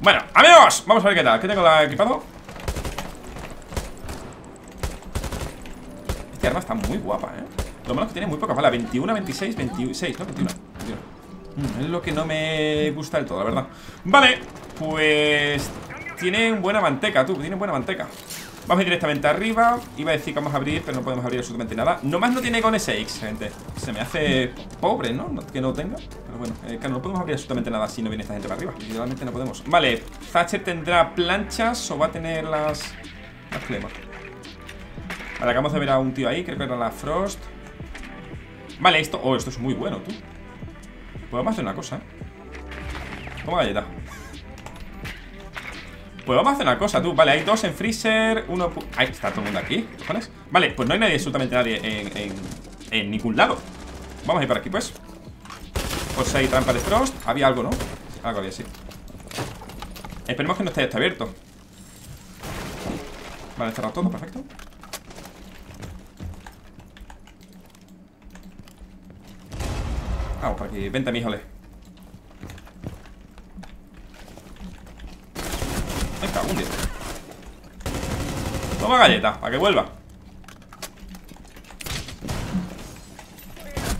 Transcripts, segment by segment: Bueno, amigos, vamos a ver qué tal. ¿Qué tengo equipado? Esta arma está muy guapa, ¿eh? Lo malo es que tiene muy poca bala. 21, 26, 26, ¿no? 21, 21. Es lo que no me gusta del todo, la verdad. Vale, pues... tienen buena manteca, tú. Tienen buena manteca. Vamos directamente arriba. Iba a decir que vamos a abrir, pero no podemos abrir absolutamente nada. Nomás no tiene con SX, gente. Se me hace pobre, ¿no? Que no tenga. Pero bueno, claro, no podemos abrir absolutamente nada si no viene esta gente para arriba. Literalmente no podemos. Vale, Thatcher tendrá planchas o va a tener las flemas. Vale, acabamos de ver a un tío ahí. Creo que era la Frost. Vale, esto... oh, esto es muy bueno, tú. Podemos hacer una cosa, ¿eh? Toma galleta. Pues vamos a hacer una cosa, tú. Vale, hay dos en freezer. Uno... ahí está todo el mundo aquí. ¿Cojones? Vale, pues no hay nadie, absolutamente nadie en ningún lado. Vamos a ir por aquí, pues. Pues hay trampa de Frost. Había algo, ¿no? Algo había, sí. Esperemos que no esté esto abierto. Vale, cerrado todo, perfecto. Vamos por aquí. Vente, míjole. Toma galleta, para que vuelva.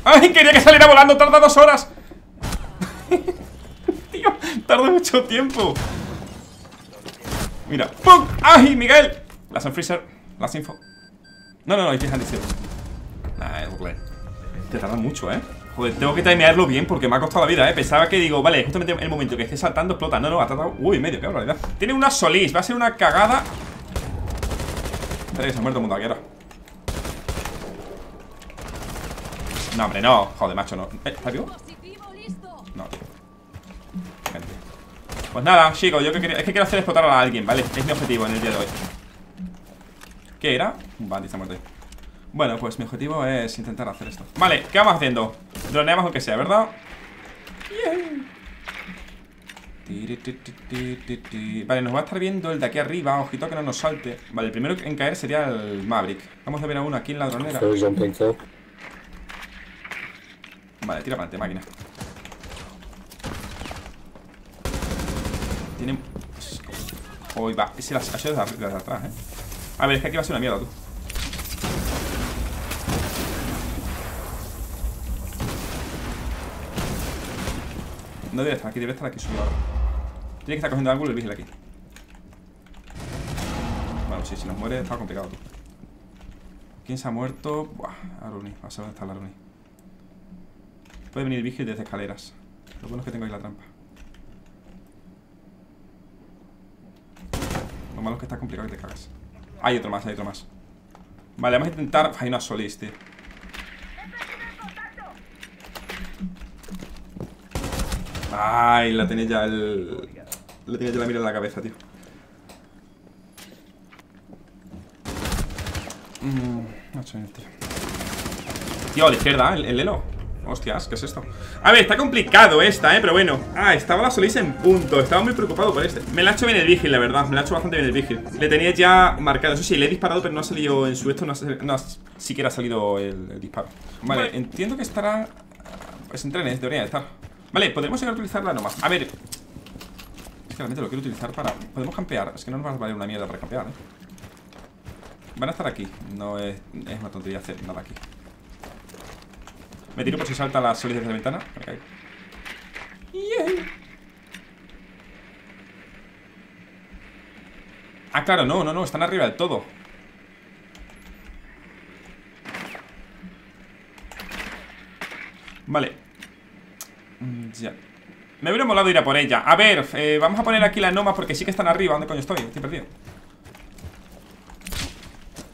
¡Ay! Quería que saliera volando, tarda 2 horas. Tío, tarda mucho tiempo. Mira, ¡pum! ¡Ay, Miguel! Las en freezer, las info. No, no, no, hay que dejar de ser. Nah, es horrible. Te tarda mucho, ¿eh? Joder, tengo que timearlo bien porque me ha costado la vida, ¿eh? Pensaba que digo, vale, justamente el momento que esté saltando explota. No, no, ha tardado... uy, medio, qué barbaridad. Tiene una Solís, va a ser una cagada. Se ha muerto el mundo aquí ahora. No, hombre, no. Joder, macho, no. ¿Está vivo? No, tío. Gente. Pues nada, chicos, yo que quería... es que quiero hacer explotar a alguien, ¿vale? Es mi objetivo en el día de hoy. ¿Qué era? Vale, está muerto ahí. Bueno, pues mi objetivo es intentar hacer esto. Vale, ¿qué vamos haciendo? Droneamos aunque sea, ¿verdad? Yeah. Vale, nos va a estar viendo el de aquí arriba. Ojito que no nos salte. Vale, el primero en caer sería el Maverick. Vamos a ver a uno aquí en la dronera. Vale, tira para adelante, máquina. Tienen... uy, va. Ese ha sido de atrás, ¿eh? A ver, es que aquí va a ser una mierda, tú. No debe estar aquí solo ahora. Tiene que estar cogiendo ángulo el vigil aquí. Bueno, sí, si nos muere está complicado, tú. ¿Quién se ha muerto? Buah, Aruni, a saber dónde está el Aruni. Puede venir el vigil desde escaleras. Lo bueno es que tengo ahí la trampa. Lo malo es que está complicado que te cagas. Hay otro más, hay otro más. Vale, vamos a intentar... hay una Solís, tío. Ay, la tenía ya el... le tenía ya la mira en la cabeza, tío. Tío, a la izquierda, el Lelo. Hostias, ¿qué es esto? A ver, está complicado esta, pero bueno. Ah, estaba la Solís en punto. Estaba muy preocupado por este. Me la ha hecho bien el vigil, la verdad. Me la ha hecho bastante bien el vigil. Le tenía ya marcado. Eso sí, le he disparado, pero no ha salido en su esto. No siquiera ha salido el disparo. Vale, entiendo que estará... pues en trenes, debería estar. Vale, podemos llegar a utilizarla nomás. A ver, es que realmente lo quiero utilizar para... podemos campear, es que no nos va a valer una mierda para campear, ¿eh? Van a estar aquí. No es, es una tontería hacer nada aquí. Me tiro por si salta la Solís desde la ventana. Okay. Yeah. Ah, claro, no, no, no, están arriba del todo. Vale. Ya. Me hubiera molado ir a por ella. A ver, vamos a poner aquí la Nomad porque sí que están arriba. ¿Dónde coño estoy? Estoy perdido.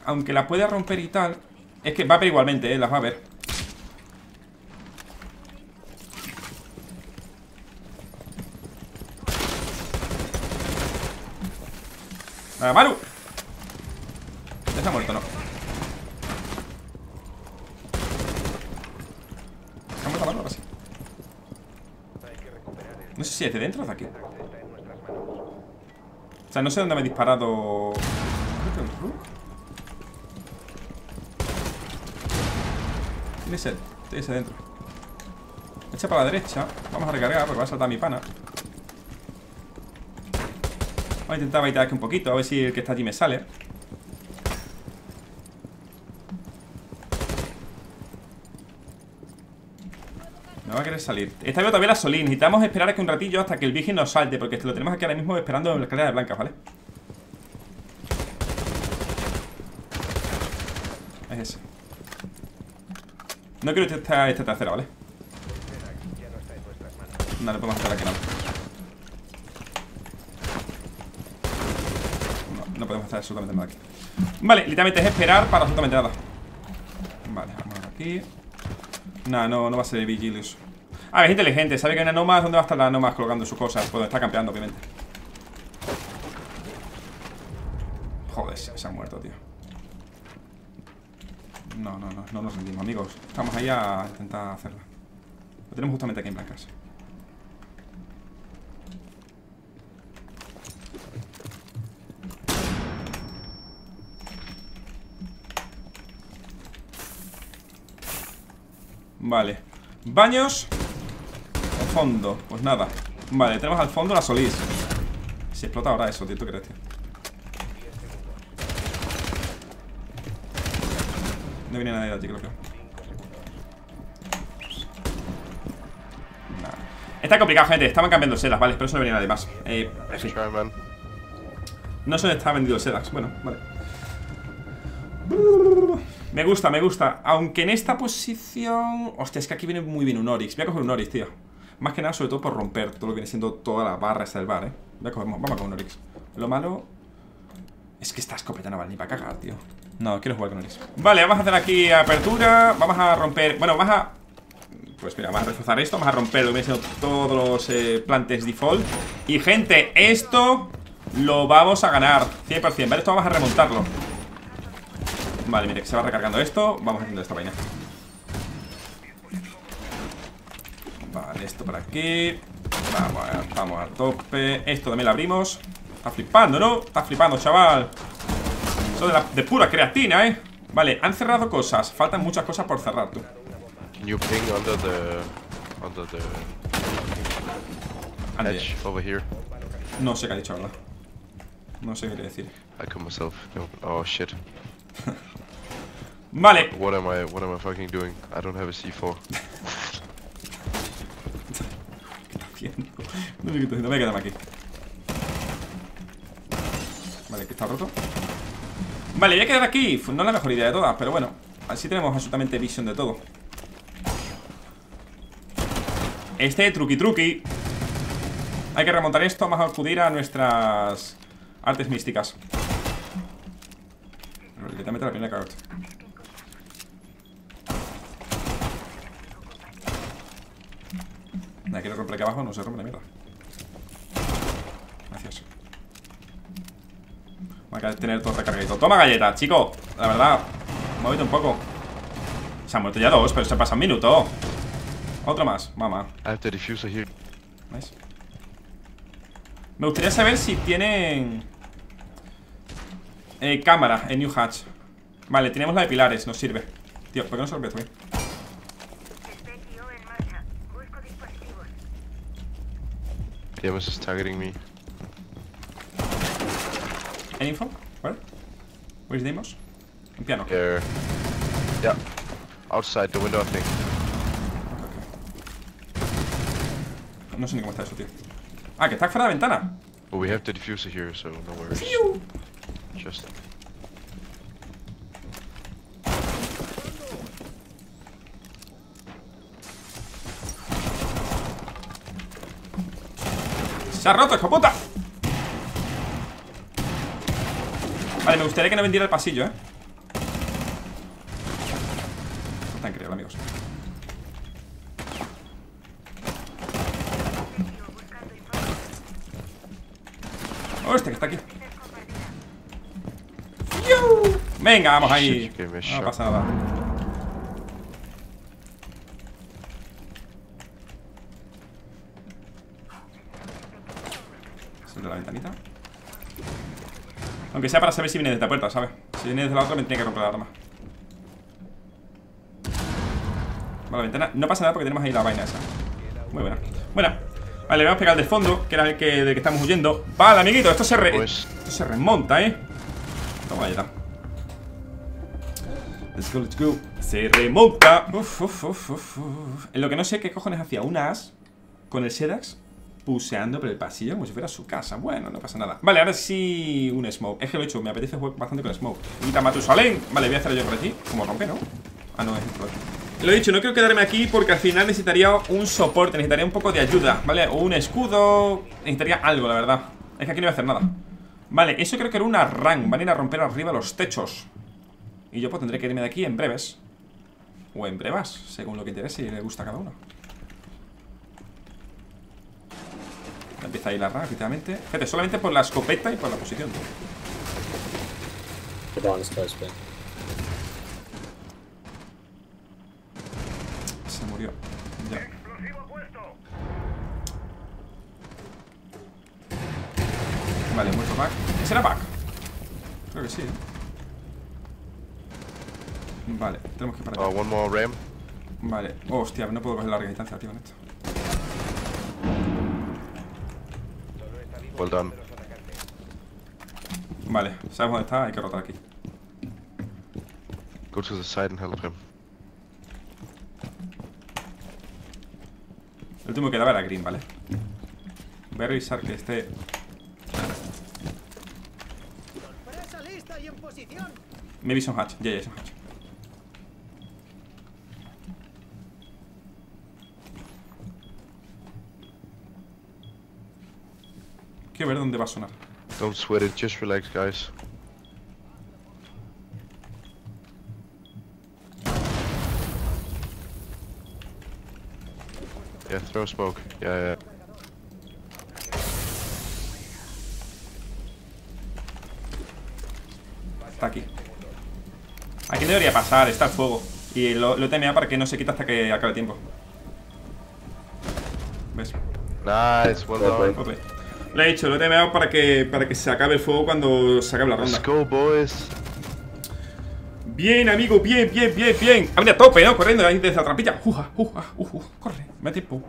Aunque la pueda romper y tal. Es que va a ver igualmente, las va a ver. ¡Ah, Maru! Ya está muerto, ¿no? ¿Está muerto Maru? Ahora sí. No sé si es de dentro o de aquí. O sea, no sé dónde me he disparado. Creo que el Rook. Tiene sed. Tiene sed dentro. Echa para la derecha. Vamos a recargar porque va a saltar mi pana. Voy a intentar baitar aquí un poquito, a ver si el que está allí me sale. No va a querer salir. Esta vez todavía la Solín. Necesitamos esperar aquí un ratillo hasta que el Virgen nos salte, porque lo tenemos aquí ahora mismo esperando en la escalera de blancas, ¿vale? Es ese. No quiero esta, tercera, ¿vale? No, no podemos hacer aquí nada. No, no podemos hacer absolutamente nada aquí. Vale, literalmente es esperar para absolutamente nada. Vale, vamos aquí. Nah, no va a ser Vigilius. A ver, es inteligente, sabe que hay una Nomad. ¿Dónde va a estar la Nomad colocando sus cosas? Pues está campeando, obviamente. Joder, se han muerto, tío. No nos rendimos, amigos. Estamos ahí a intentar hacerla. Lo tenemos justamente aquí en blancas. Vale, baños al fondo, pues nada. Vale, tenemos al fondo la Solís. Se explota ahora eso, tío, ¿tú crees, tío? No viene nadie de allí, creo que nah. Está complicado, gente, estaban cambiando sedas, vale, pero eso no venía nadie más. En fin. No se está vendido sedas, bueno, vale. Me gusta, aunque en esta posición... Hostia, es que aquí viene muy bien un Oryx. Voy a coger un Oryx, tío. Más que nada, sobre todo por romper todo lo que viene siendo toda la barra esta del bar, Voy a coger... Vamos a coger un Oryx. Lo malo... Es que esta escopeta no vale ni para cagar, tío. No, quiero jugar con Oryx. Vale, vamos a hacer aquí apertura. Vamos a romper... Bueno, vamos a... Pues mira, vamos a reforzar esto. Vamos a romper lo que viene siendo todos los plantes default. Y, gente, esto... Lo vamos a ganar 100%, ¿vale? Esto vamos a remontarlo. Vale, mire, que se va recargando esto. Vamos haciendo esta vaina. Vale, esto por aquí. Vamos al tope. Esto también lo abrimos. Está flipando, ¿no? Está flipando, chaval. Eso de pura creatina, ¿eh? Vale, han cerrado cosas. Faltan muchas cosas por cerrar, tú. No sé qué ha dicho, ¿verdad? No sé qué quiere decir. Oh, shit. Vale. What am I fucking doing? I don't have a C4. ¿Qué está haciendo? No sé qué está haciendo. Voy a quedarme aquí. Vale, que está roto. Vale, voy a quedar aquí. No es la mejor idea de todas, pero bueno. Así tenemos absolutamente visión de todo. Este truqui. Hay que remontar esto. Vamos a acudir a nuestras artes místicas. Te meto la primera carota. Nada, quiero romper aquí abajo, no se rompe la mierda. Gracias. Va a tener todo recargadito. Toma galleta, chico. La verdad, muévete un poco. Se han muerto ya dos, pero se pasa un minuto. Otro más, mamá. ¿Veis? Me gustaría saber si tienen... cámara, en New Hatch. Vale, tenemos la de pilares, nos sirve. Tío, ¿por qué no se lo veo? Deimos is targeting me. ¿Any info? ¿Where? ¿Where is Deimos? En piano. There. Yeah. Outside the window, I think. Okay. No sé ni cómo está eso, tío. Ah, que está fuera de la ventana. Well, we have the diffuser here, so no worries. ¡Piu! Just... ¡Se ha roto, hijo puta! Vale, me gustaría que no vendiera el pasillo, Está increíble, amigos. Oh, este que está aquí. Venga, vamos ahí. No pasa nada. Sube la ventanita. Aunque sea para saber si viene de esta puerta, ¿sabes? Si viene desde la otra, me tiene que romper la arma. Vale, la ventana. No pasa nada porque tenemos ahí la vaina esa. Muy buena. Bueno, Vale, le vamos a pegar al de fondo, que era el que, del que estamos huyendo. Vale, amiguito, esto se remonta, ¿eh? Toma, ya está. Let's go, let's go. Se remonta. En lo que no sé qué cojones hacía una as con el Sedax puseando por el pasillo como si fuera su casa. Bueno, no pasa nada. Vale, ahora sí un smoke. Es que lo he hecho, me apetece jugar bastante con smoke. Quita Matusalén. Vale, voy a hacer yo por aquí. Como rompe, ¿no? Ah, no, es el pro. Lo he dicho, no quiero quedarme aquí porque al final necesitaría un soporte, necesitaría un poco de ayuda, ¿vale? O un escudo, necesitaría algo, la verdad. Es que aquí no iba a hacer nada. Vale, eso creo que era una rank, van a ir a romper arriba los techos. Y yo pues tendré que irme de aquí en breves. O en brevas, según lo que interese y le gusta a cada uno. Empieza a ir la rank, efectivamente. Fíjate, solamente por la escopeta y por la posición. Se murió. Ya. Vale, muerto Pac. ¿Ese era Pac? Creo que sí. Vale, tenemos que parar. One more ram. Vale. Oh, hostia, no puedo coger larga distancia, tío, en esto. Well done. Vale, sabemos dónde está, hay que rotar aquí. Go to the side and help him. El último que daba era green, vale. Voy a revisar que esté. Maybe some hatch, yeah, some hatch. Quiero ver dónde va a sonar. Don't sweat it, just relax, guys. Yeah, throw smoke. Yeah, yeah. Está aquí. Aquí debería pasar, está el fuego. Y lo he temeado para que no se quita hasta que acabe el tiempo. ¿Ves? Nice, well done. Okay. Lo he dicho, lo he temeado para que se acabe el fuego cuando se acabe la ronda. Let's go, boys. Bien, amigo, bien, bien, bien, bien. Abre a tope, ¿no? Corriendo ahí desde la trampilla. Corre, me da tiempo.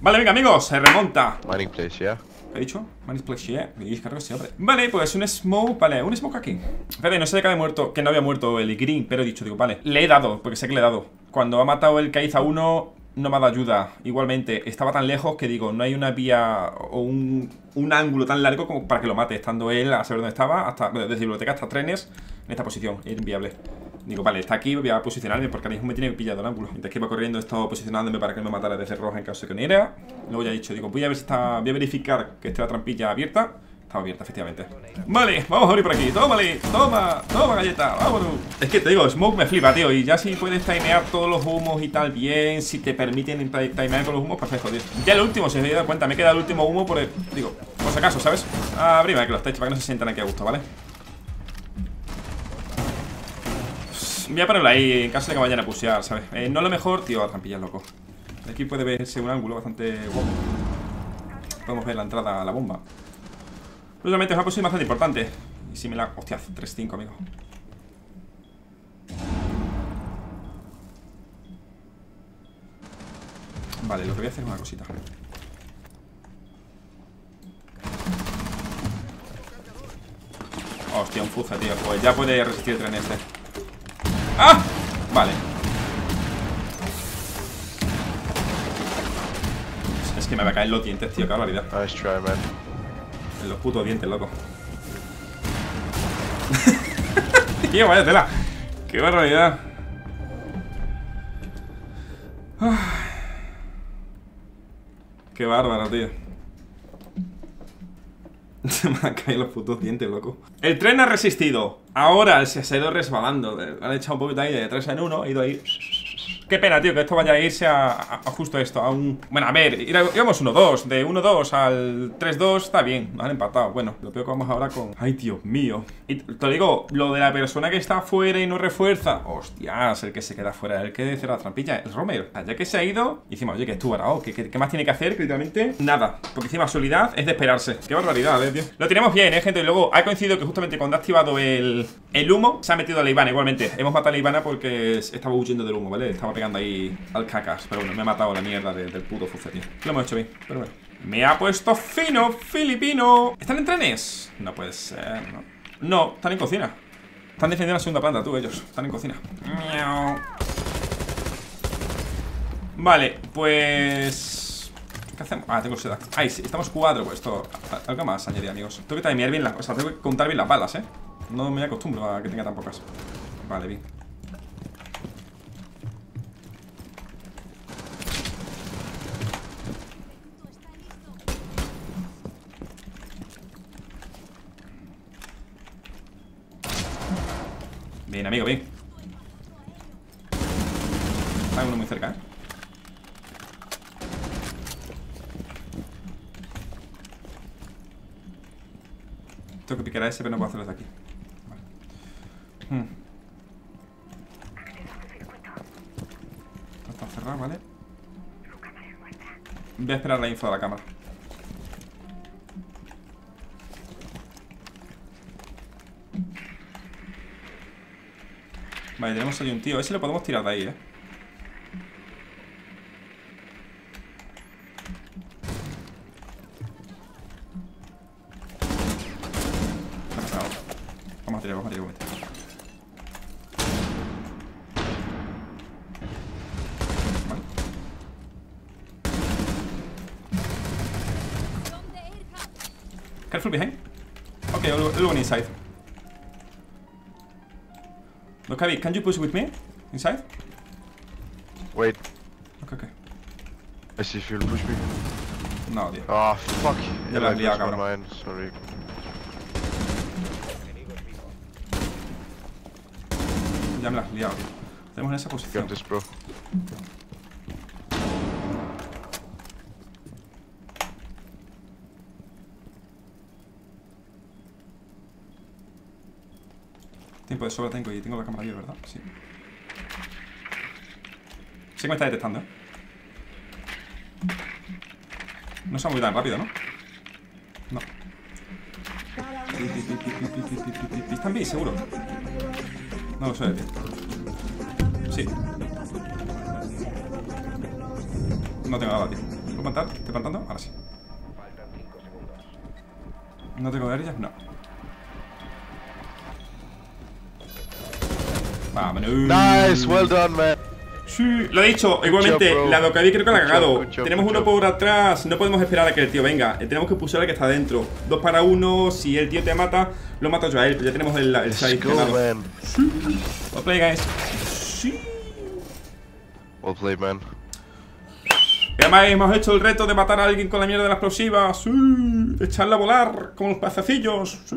Vale, venga, amigos, se remonta. Mining place, yeah. ¿Qué he dicho? Mining place, yeah. Y es que se abre. Vale, pues un smoke, vale, un smoke aquí. Espera, no sé de qué había muerto, que no había muerto el green, pero he dicho, digo, vale, le he dado, porque sé que le he dado. Cuando ha matado el Kaiz a uno, no me ha dado ayuda. Igualmente, estaba tan lejos que digo, no hay una vía o un ángulo tan largo como para que lo mate, estando él a saber dónde estaba, hasta desde biblioteca hasta trenes, en esta posición, es inviable. Digo, vale, está aquí, voy a posicionarme porque ahora mismo me tiene pillado el ángulo. Mientras que iba corriendo he estado posicionándome para que no me matara desde roja en caso de que no era. Luego ya he dicho, digo, voy a ver si está, voy a verificar que esté la trampilla abierta. Estaba abierta, efectivamente. Vale, vamos a abrir por aquí. Tómale, toma galleta, vámonos. Es que te digo, smoke me flipa, tío. Y ya si puedes timear todos los humos y tal bien, si te permiten timear todos los humos, perfecto, tío. Ya el último, si os habéis dado cuenta, me queda el último humo por el, digo, por si acaso, ¿sabes? Abrime que los techo para que no se sientan aquí a gusto, ¿vale? Voy a ponerlo ahí, en caso de que vayan a pushear, ¿sabes? No lo mejor, tío, a trampillas, loco. Aquí puede verse un ángulo bastante guapo. Podemos ver la entrada a la bomba. Lógicamente es una posición bastante importante. Y si me la... Hostia, 3-5, amigo. Vale, lo que voy a hacer es una cosita. Hostia, un fuza, tío. Pues ya puede resistir el tren este. ¡Ah! Vale. Es que me va a caer los dientes, tío. Qué barbaridad. Nice try, man. En los putos dientes, loco. Tío, vaya tela. Qué barbaridad. Qué bárbaro, tío. Se me han caído los putos dientes, loco. El tren ha resistido. Ahora se ha ido resbalando. Han echado un poquito ahí de 3 en 1. He ido ahí. Qué pena, tío, que esto vaya a irse a justo esto. A un... Bueno, a ver, íbamos 1-2. De 1-2 al 3-2 está bien. Nos han empatado. Bueno, lo peor que vamos ahora con... Ay, Dios mío. Y te lo digo, lo de la persona que está fuera y no refuerza. Hostias, el que se queda fuera, el que cierra la trampilla, el Romer. Ya que se ha ido, decimos, oye, que tú ahora, ¿qué más tiene que hacer? Que literalmente nada. Porque encima solidad es de esperarse. Qué barbaridad, tío. Lo tenemos bien, gente. Y luego ha coincidido que justamente cuando ha activado el humo, se ha metido a la Ivana. Igualmente, hemos matado a la Ivana porque estaba huyendo del humo, ¿vale? Estaba pegando ahí al cacas, pero bueno, me ha matado la mierda del puto fucetio. Lo hemos hecho bien, pero bueno. Me ha puesto fino, filipino. ¿Están en trenes? No puede ser, no. No, están en cocina. Están defendiendo la segunda planta, tú, ellos. Están en cocina. Vale, pues... ¿qué hacemos? Ah, tengo seda. Ahí sí, estamos 4, pues esto. Algo más añadir, amigos. Tengo que timear bien las cosas, tengo que contar bien las balas, eh. No me acostumbro a que tenga tan pocas. Vale, bien. Bien, amigo, bien. Hay uno muy cerca, eh. Tengo que picar a ese, pero no puedo hacerlo desde aquí. Vale. Está cerrado, ¿vale? Voy a esperar la info de la cámara. Vale, tenemos ahí un tío. A ver si lo podemos tirar de ahí, eh. Vamos a tirar, vamos a tirar. Vale. Careful behind. Ok, I'll go inside. Look, Abby, can you push with me? Inside? Wait. Okay, okay. I see if you'll push me. No, dude. Ah, fuck. Ya la he liado, cabrón. Sorry. Ya me la has liado, tío. Estamos en esa posición. Got this, bro. Tiempo de sobra tengo y tengo la cámara ahí, ¿verdad? Sí. Sí que me está detectando, ¿eh? No se va muy tan rápido, ¿no? No. ¿Están bien, seguro? No lo sé, tío. Sí. No tengo nada, tío. ¿Puedo plantar? ¿Estoy plantando? Ahora sí. ¿No tengo guerrillas? No. Vámonos. Nice, well done, man. Sí, lo he dicho, igualmente, job, la Docaví creo que la ha cagado. Tenemos uno por atrás, no podemos esperar a que el tío venga. Tenemos que pulsar al que está dentro. 2 para 1, si el tío te mata, lo mato yo a él. Pero ya tenemos el side. Sí. Well play, guys. Sí. Well play, man. Y además hemos hecho el reto de matar a alguien con la mierda de la explosiva. Sí. Echarla a volar, como los pacecillos. Sí.